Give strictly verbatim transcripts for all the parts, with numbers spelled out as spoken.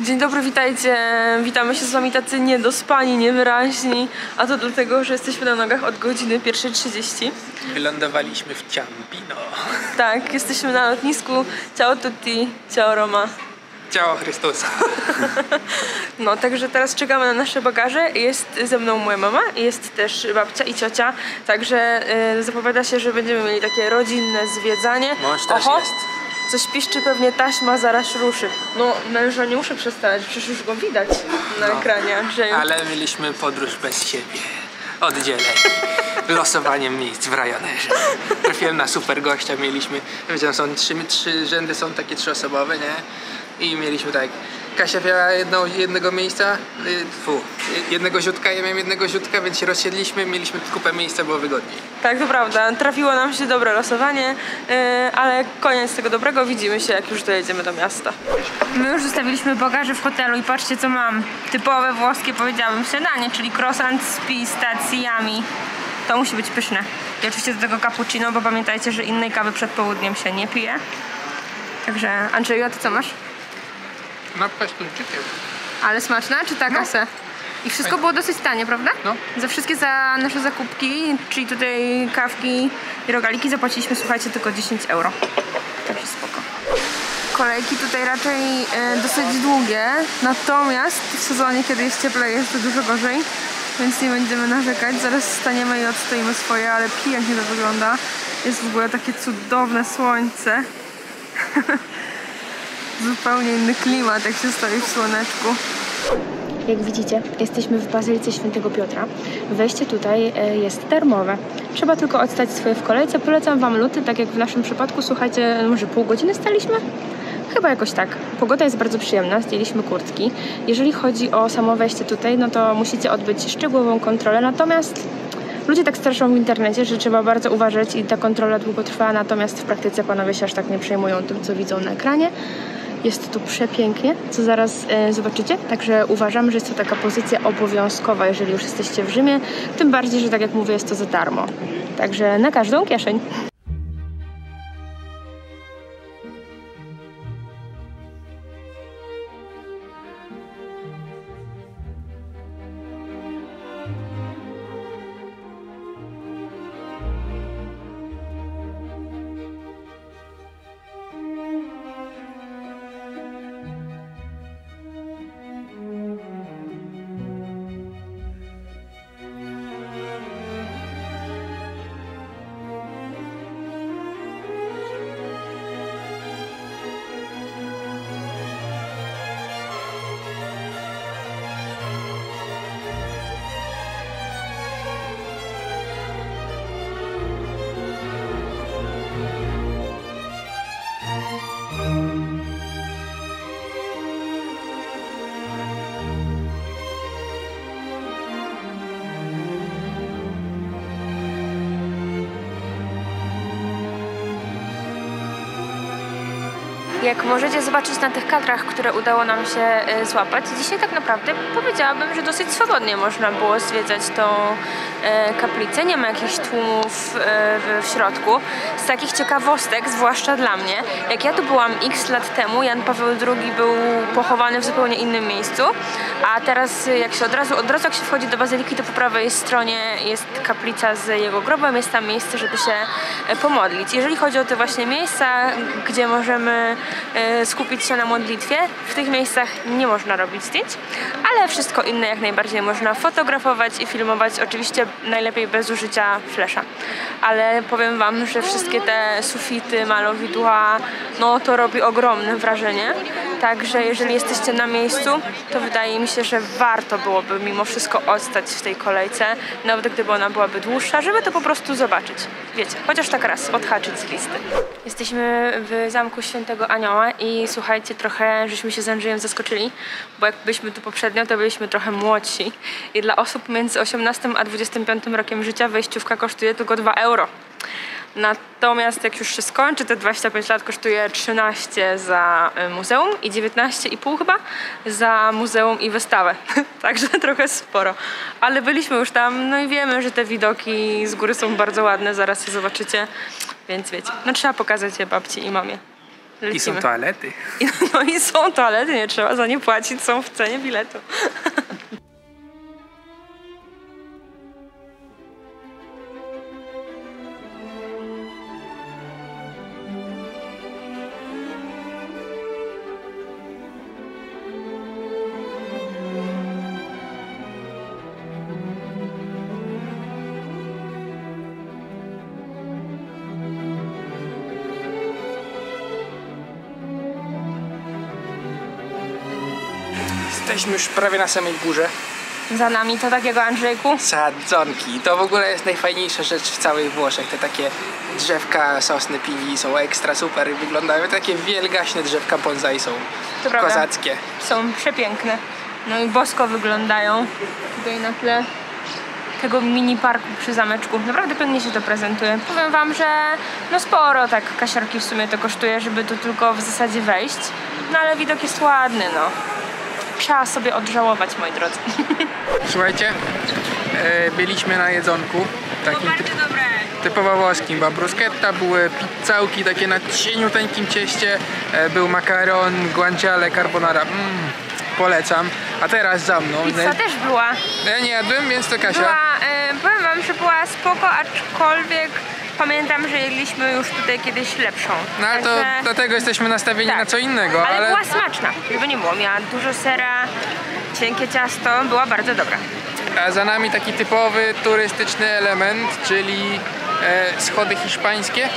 Dzień dobry, witajcie. Witamy się z wami tacy niedospani, niewyraźni, a to dlatego, że jesteśmy na nogach od godziny pierwszej trzydzieści. Wylądowaliśmy w Ciampino. Tak, jesteśmy na lotnisku. Ciao tutti, ciao Roma. Ciao Chrystusa. No, także teraz czekamy na nasze bagaże. Jest ze mną moja mama, jest też babcia i ciocia. Także yy, zapowiada się, że będziemy mieli takie rodzinne zwiedzanie. Mąż też jest. Coś piszczy, pewnie taśma zaraz ruszy. No, męża nie muszę przestawać, przecież już go widać na no, ekranie. Że... Ale mieliśmy podróż bez siebie. Oddzielę. Losowaniem miejsc w rajonerze. Trafiłem na super gościa, mieliśmy... Wiecie, są trzy, trzy rzędy są takie trzyosobowe, nie? I mieliśmy tak... Kasia miała jedno, jednego miejsca, fu, jednego ziutka, ja miałem jednego ziutka, więc się rozsiedliśmy, mieliśmy kupę miejsca, było wygodniej. Tak, to prawda. Trafiło nam się dobre losowanie, yy, ale koniec tego dobrego, widzimy się jak już dojedziemy do miasta. My już zostawiliśmy bagaże w hotelu i patrzcie co mam. Typowe włoskie, powiedziałabym, śniadanie, czyli croissant z pistacjami. To musi być pyszne. I oczywiście do tego cappuccino, bo pamiętajcie, że innej kawy przed południem się nie pije. Także Andrzeju, a ty co masz? Napka z tuńczykiem. Ale smaczna, czy ta kasę? No. I wszystko było dosyć tanie, prawda? No. Za wszystkie za nasze zakupki, czyli tutaj kawki i rogaliki zapłaciliśmy, słuchajcie, tylko dziesięć euro. Także spoko. Kolejki tutaj raczej e, dosyć długie, natomiast w sezonie, kiedy jest cieplej, jest to dużo gorzej, więc nie będziemy narzekać. Zaraz staniemy i odstoimy swoje, ale pięknie to wygląda. Jest w ogóle takie cudowne słońce. Zupełnie inny klimat, jak się stoi w słoneczku. Jak widzicie, jesteśmy w Bazylice Świętego Piotra. Wejście tutaj jest darmowe. Trzeba tylko odstać swoje w kolejce. Polecam wam luty, tak jak w naszym przypadku. Słuchajcie, może pół godziny staliśmy? Chyba jakoś tak. Pogoda jest bardzo przyjemna, zdjęliśmy kurtki. Jeżeli chodzi o samo wejście tutaj, no to musicie odbyć szczegółową kontrolę. Natomiast ludzie tak straszą w internecie, że trzeba bardzo uważać i ta kontrola długo trwa. Natomiast w praktyce panowie się aż tak nie przejmują tym, co widzą na ekranie. Jest tu przepięknie, co zaraz e, zobaczycie, także uważam, że jest to taka pozycja obowiązkowa, jeżeli już jesteście w Rzymie, tym bardziej, że tak jak mówię, jest to za darmo. Także na każdą kieszeń. Jak możecie zobaczyć na tych kadrach, które udało nam się złapać, dzisiaj tak naprawdę powiedziałabym, że dosyć swobodnie można było zwiedzać tą kaplicę. Nie ma jakichś tłumów w środku. Z takich ciekawostek, zwłaszcza dla mnie, jak ja tu byłam x lat temu, Jan Paweł drugi był pochowany w zupełnie innym miejscu, a teraz jak się od razu, od razu jak się wchodzi do bazyliki, to po prawej stronie jest kaplica z jego grobem, jest tam miejsce, żeby się pomodlić. Jeżeli chodzi o te właśnie miejsca, gdzie możemy skupić się na modlitwie, w tych miejscach nie można robić zdjęć, ale wszystko inne jak najbardziej można fotografować i filmować, oczywiście najlepiej bez użycia flesza, ale powiem wam, że wszystkie te sufity, malowidła, no to robi ogromne wrażenie, także jeżeli jesteście na miejscu, to wydaje mi się, że warto byłoby mimo wszystko odstać w tej kolejce, nawet gdyby ona byłaby dłuższa, żeby to po prostu zobaczyć, wiecie, chociaż tak raz odhaczyć z listy. Jesteśmy w Zamku Świętego Anioła i słuchajcie, trochę żeśmy się z Andrzejem zaskoczyli, bo jak byliśmy tu poprzednio, to byliśmy trochę młodsi i dla osób między osiemnastym a dwudziestym piątym rokiem życia wejściówka kosztuje tylko dwa euro. Natomiast jak już się skończy, te dwadzieścia pięć lat kosztuje trzynaście za muzeum i dziewiętnaście i pół chyba za muzeum i wystawę. Także trochę sporo. Ale byliśmy już tam, no i wiemy, że te widoki z góry są bardzo ładne, zaraz je zobaczycie, więc wiecie, no trzeba pokazać je babci i mamie. Lecimy. I są toalety. No i są toalety, nie trzeba za nie płacić, są w cenie biletu. Jesteśmy już prawie na samej górze. Za nami to takiego, Andrzejku? Sadzonki. To w ogóle jest najfajniejsza rzecz w całych Włoszech. Te takie drzewka sosny piwi są ekstra super i wyglądają. Takie wielgaśne drzewka bonsai są. To kozackie. Prawda. Są przepiękne. No i bosko wyglądają. Tutaj na tle tego mini parku przy zameczku. Naprawdę pięknie się to prezentuje. Powiem wam, że no sporo tak kasiorki w sumie to kosztuje, żeby tu tylko w zasadzie wejść. No ale widok jest ładny, no. Trzeba sobie odżałować, moi drodzy. Słuchajcie, byliśmy na jedzonku. Takim typ, typowo włoskim. Była bruschetta, były pizzałki takie na cieniuteńkim cieście. Był makaron, guanciale, carbonara. Mm, polecam. A teraz za mną. Pizza ne... też była. Ja nie jadłem, więc to Kasia. Była, e, powiem wam, że była spoko, aczkolwiek pamiętam, że jedliśmy już tutaj kiedyś lepszą. No ale to dlatego jesteśmy nastawieni tak. na co innego. Ale, ale była smaczna, żeby nie było. Miała dużo sera, cienkie ciasto, była bardzo dobra. A za nami taki typowy turystyczny element, czyli e, schody hiszpańskie.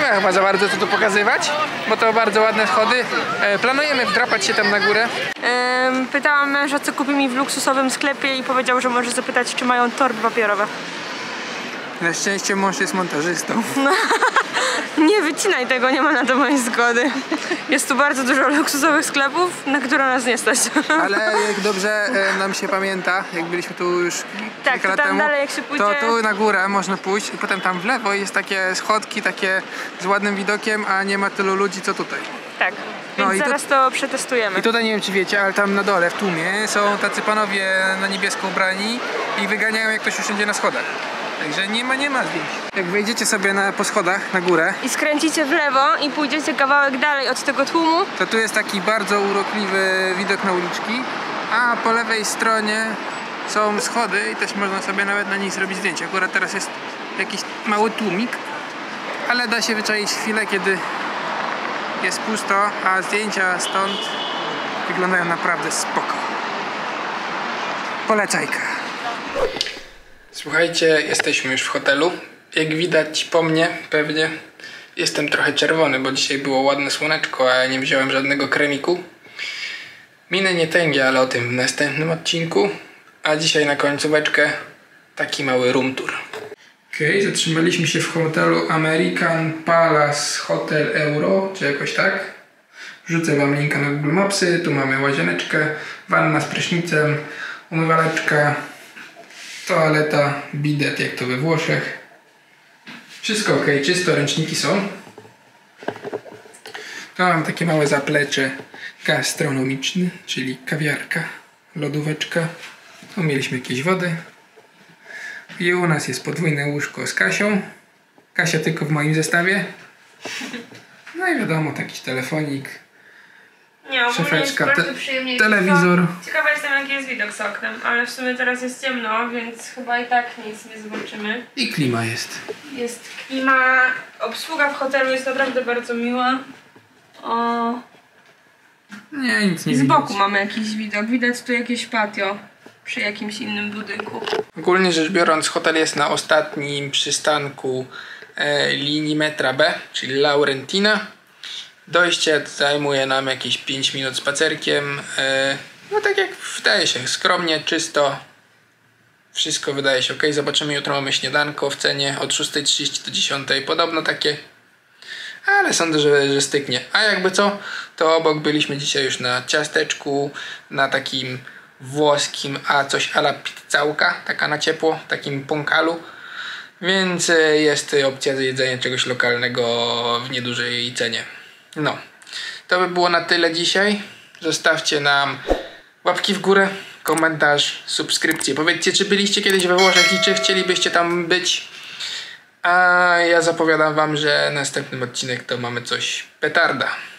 No, chyba za bardzo to tu pokazywać, bo to bardzo ładne schody. E, planujemy wdrapać się tam na górę. E, pytałam męża, co kupi mi w luksusowym sklepie i powiedział, że może zapytać, czy mają torby papierowe. Na szczęście mąż jest montażystą. No, nie wycinaj tego, nie ma na to mojej zgody. Jest tu bardzo dużo luksusowych sklepów, na które nas nie stać. Ale jak dobrze nam się pamięta, jak byliśmy tu już tak, kilka lat temu, dalej jak się pójdzie... to tu na górę można pójść i potem tam w lewo jest takie schodki, takie z ładnym widokiem, a nie ma tylu ludzi co tutaj. Tak. Więc no zaraz i to, to przetestujemy. I tutaj nie wiem, czy wiecie, ale tam na dole w tłumie są tacy panowie na niebiesko ubrani i wyganiają, jak ktoś usiądzie na schodach. Także nie ma, nie ma zdjęć. Jak wejdziecie sobie na, po schodach na górę i skręcicie w lewo i pójdziecie kawałek dalej od tego tłumu, to tu jest taki bardzo urokliwy widok na uliczki, a po lewej stronie są schody i też można sobie nawet na nich zrobić zdjęcie. Akurat teraz jest jakiś mały tłumik, ale da się wyczaić chwilę, kiedy jest pusto, a zdjęcia stąd wyglądają naprawdę spoko. Polecajka. Słuchajcie, jesteśmy już w hotelu. Jak widać po mnie, pewnie jestem trochę czerwony, bo dzisiaj było ładne słoneczko, a ja nie wziąłem żadnego kremiku. Minę nie tęgie, ale o tym w następnym odcinku. A dzisiaj na końcóweczkę taki mały room tour. Okej, okay, zatrzymaliśmy się w hotelu American Palace Hotel Euro, czy jakoś tak. Wrzucę wam linka na Google Mapsy. Tu mamy łazieneczkę, wanna z prysznicem, umywaleczka, toaleta, bidet, jak to we Włoszech. Wszystko ok, czysto, ręczniki są. Tu mam takie małe zaplecze gastronomiczne, czyli kawiarka, lodóweczka. Tu mieliśmy jakieś wody. I u nas jest podwójne łóżko z Kasią. Kasia tylko w moim zestawie. No i wiadomo, taki telefonik. Nie, ogólnie jest bardzo przyjemnie. Telewizor. Ciekawa jestem, jaki jest widok z oknem, ale w sumie teraz jest ciemno, więc chyba i tak nic nie zobaczymy. I klima jest. Jest klima, obsługa w hotelu jest naprawdę bardzo miła. O... Nie, nic nie z boku widać. Mamy jakiś widok, widać tu jakieś patio przy jakimś innym budynku. Ogólnie rzecz biorąc, hotel jest na ostatnim przystanku e, linii metra B, czyli Laurentina. Dojście zajmuje nam jakieś pięć minut spacerkiem. No tak jak wydaje się, skromnie, czysto. Wszystko wydaje się ok. Zobaczymy, jutro mamy śniadanko w cenie od szóstej trzydzieści do dziesiątej. Podobno takie. Ale sądzę, że, że styknie. A jakby co, to obok byliśmy dzisiaj już na ciasteczku. Na takim włoskim, a coś a la pizzałka. Taka na ciepło, takim punkalu. Więc jest opcja zjedzenia czegoś lokalnego w niedużej cenie. No, to by było na tyle dzisiaj. Zostawcie nam łapki w górę, komentarz, subskrypcję. Powiedzcie, czy byliście kiedyś we Włoszech i czy chcielibyście tam być. A ja zapowiadam wam, że następny odcinek to mamy coś petarda.